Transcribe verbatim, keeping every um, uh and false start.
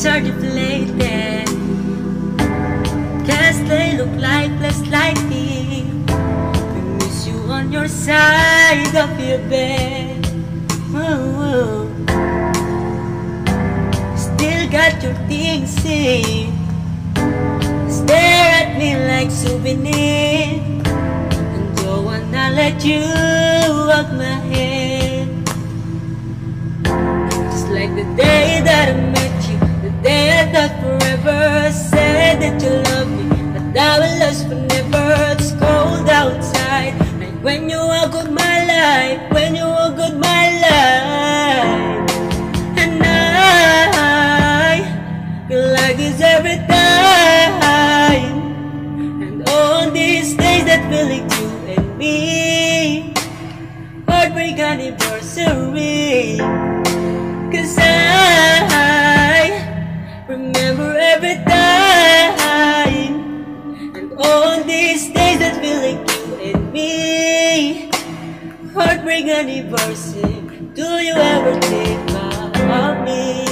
circulated, cause they look lifeless like me. We miss you on your side of your bed. Whoa, whoa. Still got your things in, stare at me like souvenir, and don't wanna let you off my head. Just like the day that I met you, the day I thought forever, said that you love me, but I was lost forever. It's cold outside, and when you walk out my life, when you walk out my life, and I feel like this every time, and all these days that feel like you and me, heartbreak anniversary, cause I remember every time, and all these days that feel like you and me, heartbreak anniversary. Do you ever think about me?